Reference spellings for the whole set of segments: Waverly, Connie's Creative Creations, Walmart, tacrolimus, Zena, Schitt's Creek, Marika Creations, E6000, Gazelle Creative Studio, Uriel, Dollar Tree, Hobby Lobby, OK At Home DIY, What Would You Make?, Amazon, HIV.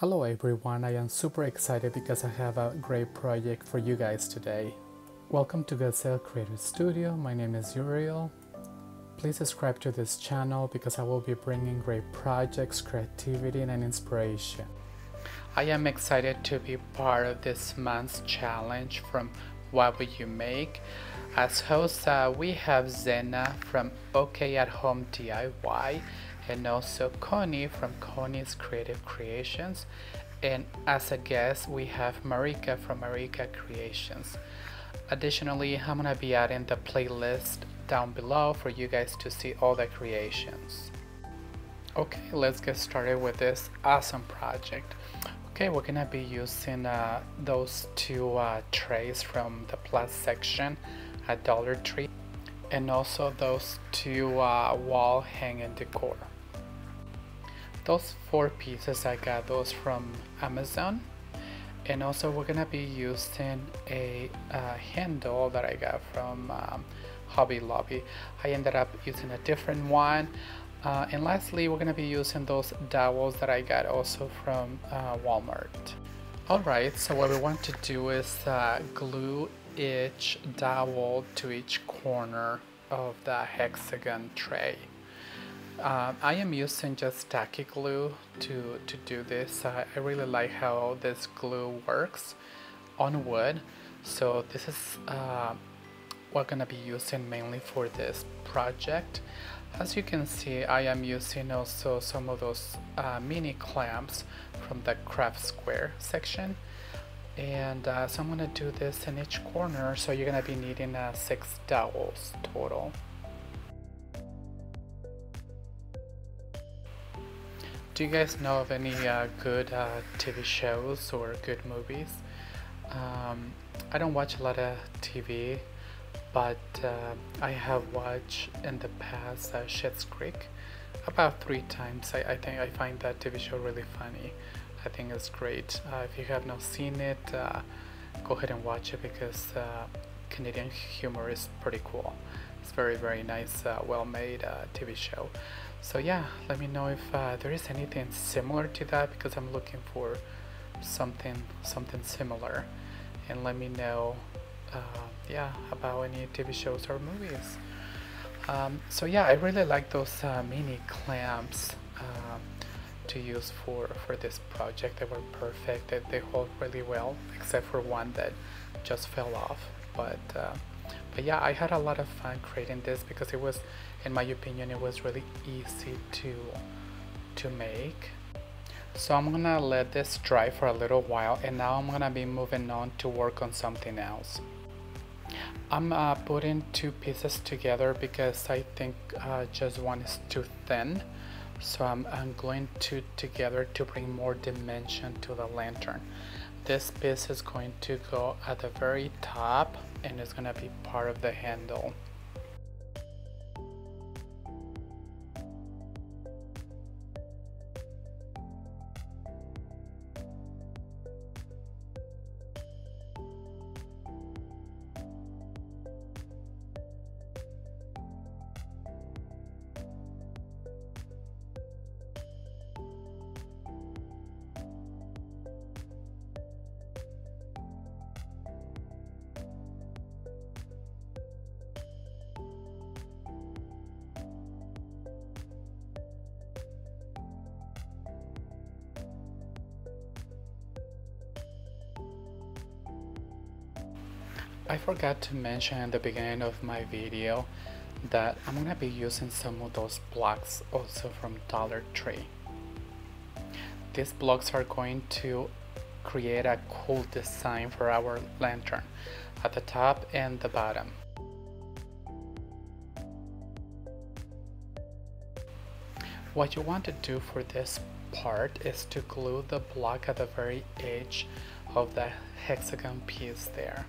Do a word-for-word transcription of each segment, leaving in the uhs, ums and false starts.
Hello everyone, I am super excited because I have a great project for you guys today. Welcome to Gazelle Creative Studio, my name is Uriel. Please subscribe to this channel because I will be bringing great projects, creativity and inspiration. I am excited to be part of this month's challenge from What Would You Make? As hosts, uh, we have Zena from OK At Home D I Y. And also Connie from Connie's Creative Creations, and as a guest we have Marika from Marika Creations. Additionally, I'm gonna be adding the playlist down below for you guys to see all the creations. Okay, let's get started with this awesome project. Okay, we're gonna be using uh, those two uh, trays from the plus section at Dollar Tree, and also those two uh, wall hanging decor. Those four pieces, I got those from Amazon. And also we're gonna be using a uh, handle that I got from um, Hobby Lobby. I ended up using a different one. Uh, and lastly, we're gonna be using those dowels that I got also from uh, Walmart. All right, so what we want to do is uh, glue each dowel to each corner of the hexagon tray. Uh, I am using just tacky glue to, to do this. Uh, I really like how this glue works on wood. So this is uh, what I'm gonna be using mainly for this project. As you can see, I am using also some of those uh, mini clamps from the craft square section. And uh, so I'm gonna do this in each corner, so you're gonna be needing uh, six dowels total. Do you guys know of any uh, good uh, T V shows or good movies? Um, I don't watch a lot of T V, but uh, I have watched in the past uh, Schitt's Creek about three times. I, I think I find that T V show really funny. I think it's great. Uh, if you have not seen it, uh, go ahead and watch it because uh, Canadian humor is pretty cool. It's very, very nice, uh, well-made uh, T V show. So yeah, let me know if uh, there is anything similar to that because I'm looking for something, something similar. And let me know, uh, yeah, about any T V shows or movies. Um, so yeah, I really like those uh, mini clamps. Uh, to use for for this project. They were perfect. They, they hold really well, except for one that just fell off, but uh, but yeah, I had a lot of fun creating this because it was, in my opinion, it was really easy to to make. So I'm gonna let this dry for a little while, and now I'm gonna be moving on to work on something else. I'm uh, putting two pieces together because I think uh, just one is too thin. So I'm, I'm gluing two together to bring more dimension to the lantern. This piece is going to go at the very top, and it's gonna be part of the handle. I forgot to mention at the beginning of my video that I'm gonna be using some of those blocks also from Dollar Tree. These blocks are going to create a cool design for our lantern at the top and the bottom. What you want to do for this part is to glue the block at the very edge of the hexagon piece there.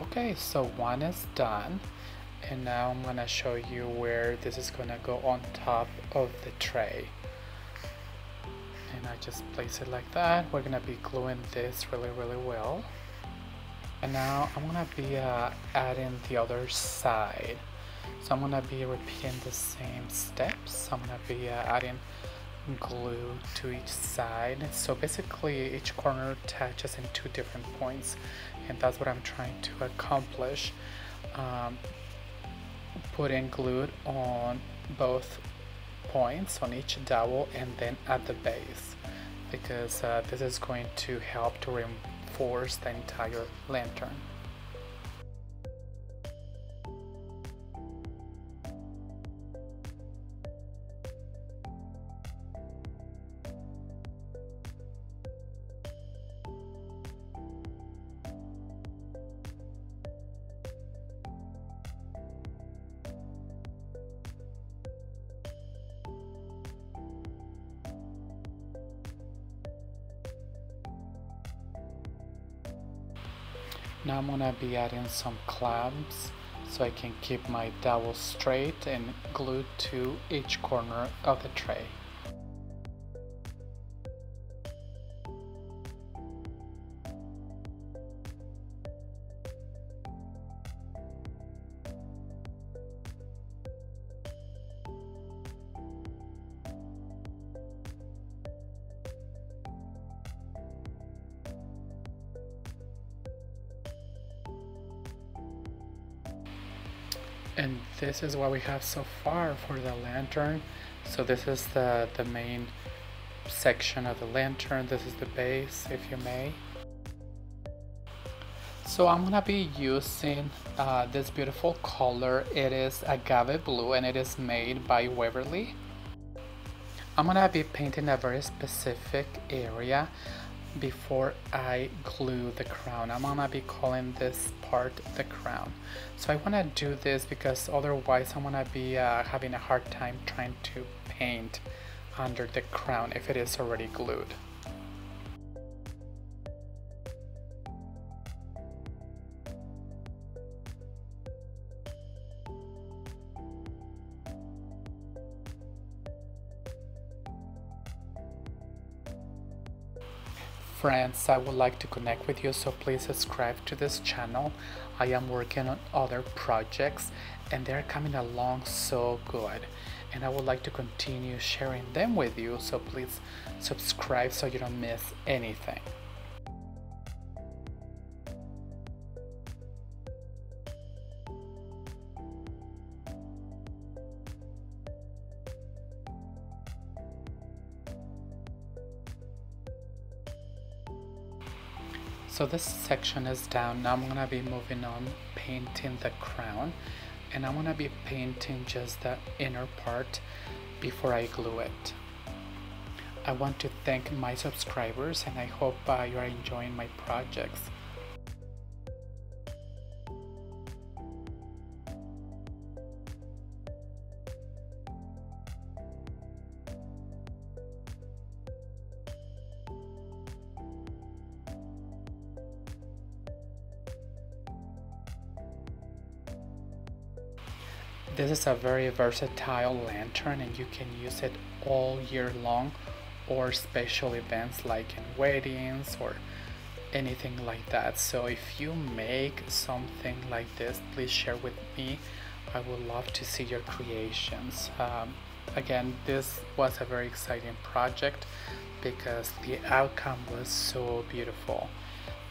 Okay, so one is done, and now I'm gonna show you where this is gonna go on top of the tray. And I just place it like that. We're gonna be gluing this really, really well. And now I'm gonna be uh, adding the other side. So I'm gonna be repeating the same steps. I'm gonna be uh, adding glue to each side. So basically each corner attaches in two different points, and that's what I'm trying to accomplish. Um, putting glue on both points, on each dowel, and then at the base, because uh, this is going to help to reinforce the entire lantern. Now I'm gonna be adding some clamps so I can keep my dowel straight and glued to each corner of the tray. And this is what we have so far for the lantern. So this is the, the main section of the lantern. This is the base, if you may. So I'm gonna be using uh, this beautiful color. It is agave blue, and it is made by Waverly. I'm gonna be painting a very specific area before I glue the crown. I'm gonna be calling this part the crown. So I wanna do this because otherwise I'm gonna be uh, having a hard time trying to paint under the crown if it is already glued. Friends, I would like to connect with you, so please subscribe to this channel. I am working on other projects and they're coming along so good, and I would like to continue sharing them with you, so please subscribe so you don't miss anything. So this section is down. Now I'm gonna be moving on painting the crown, and I'm gonna be painting just the inner part before I glue it. I want to thank my subscribers, and I hope uh, you are enjoying my projects. This is a very versatile lantern, and you can use it all year long, or special events like in weddings or anything like that. So if you make something like this, please share with me. I would love to see your creations. Um, again, this was a very exciting project because the outcome was so beautiful.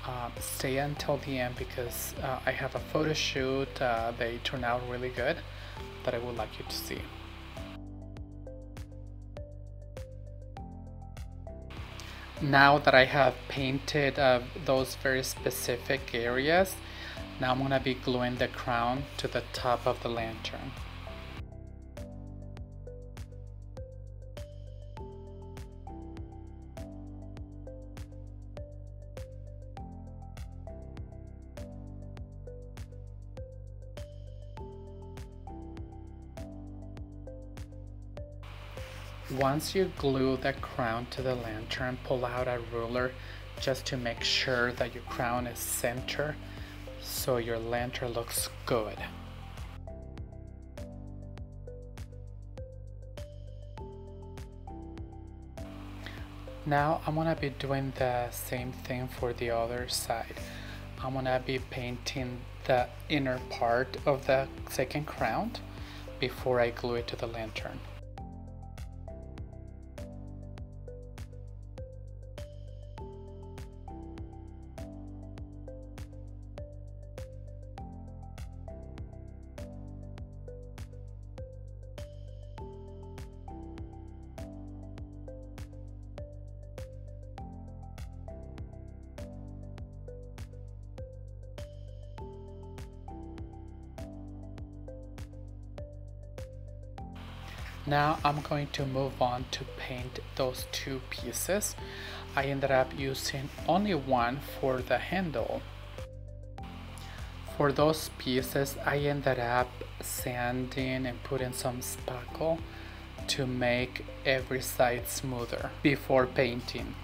Uh, stay until the end because uh, I have a photo shoot. Uh, they turn out really good, that I would like you to see. Now that I have painted uh, those very specific areas, now I'm gonna be gluing the crown to the top of the lantern. Once you glue the crown to the lantern, pull out a ruler just to make sure that your crown is centered. so your lantern looks good. Now I'm gonna be doing the same thing for the other side. I'm gonna be painting the inner part of the second crown before I glue it to the lantern. Now I'm going to move on to paint those two pieces. I ended up using only one for the handle. For those pieces, I ended up sanding and putting some spackle to make every side smoother before painting.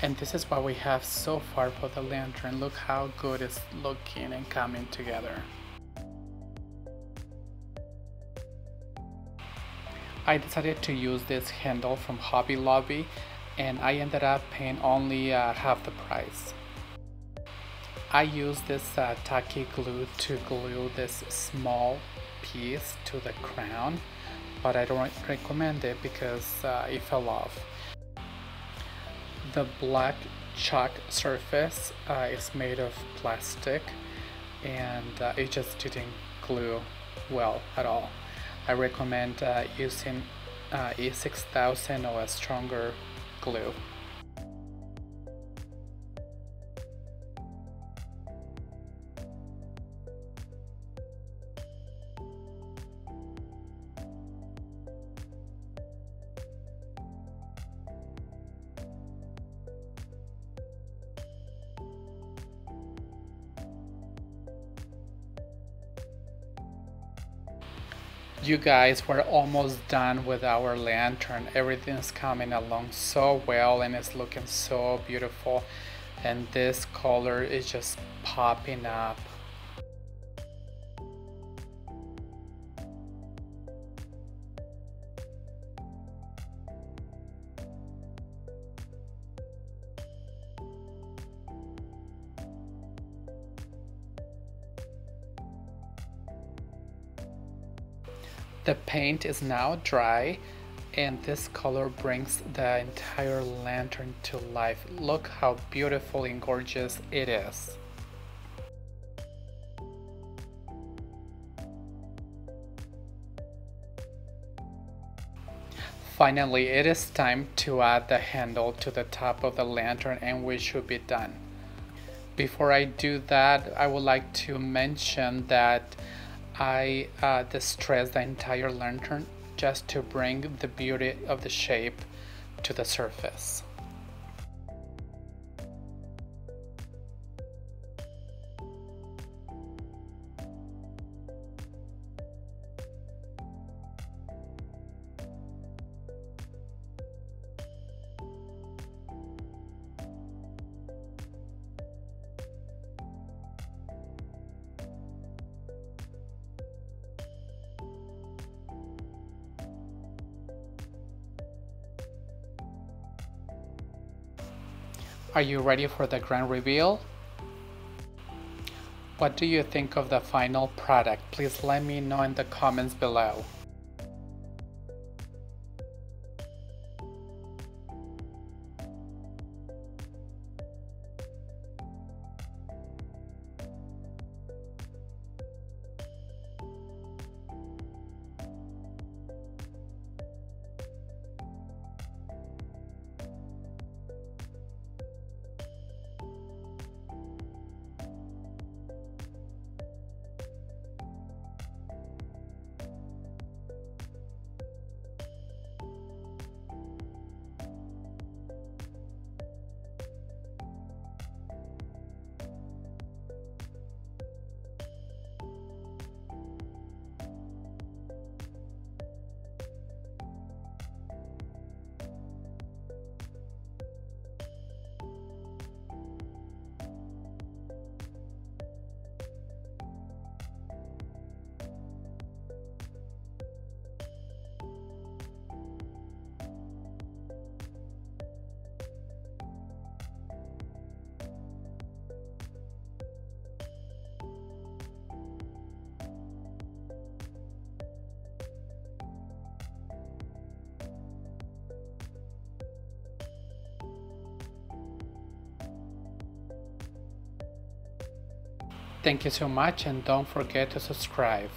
And this is what we have so far for the lantern. Look how good it's looking and coming together. I decided to use this handle from Hobby Lobby, and I ended up paying only uh, half the price. I used this uh, tacky glue to glue this small piece to the crown, but I don't recommend it because uh, it fell off. The black chalk surface uh, is made of plastic, and uh, it just didn't glue well at all. I recommend uh, using uh, E six thousand or a stronger glue. You guys, we're almost done with our lantern. Everything's coming along so well and it's looking so beautiful, and this color is just popping up. The paint is now dry, and this color brings the entire lantern to life. Look how beautiful and gorgeous it is. Finally, it is time to add the handle to the top of the lantern, and we should be done. Before I do that, I would like to mention that I uh, distressed the entire lantern just to bring the beauty of the shape to the surface. Are you ready for the grand reveal? What do you think of the final product? Please let me know in the comments below. Thank you so much, and don't forget to subscribe.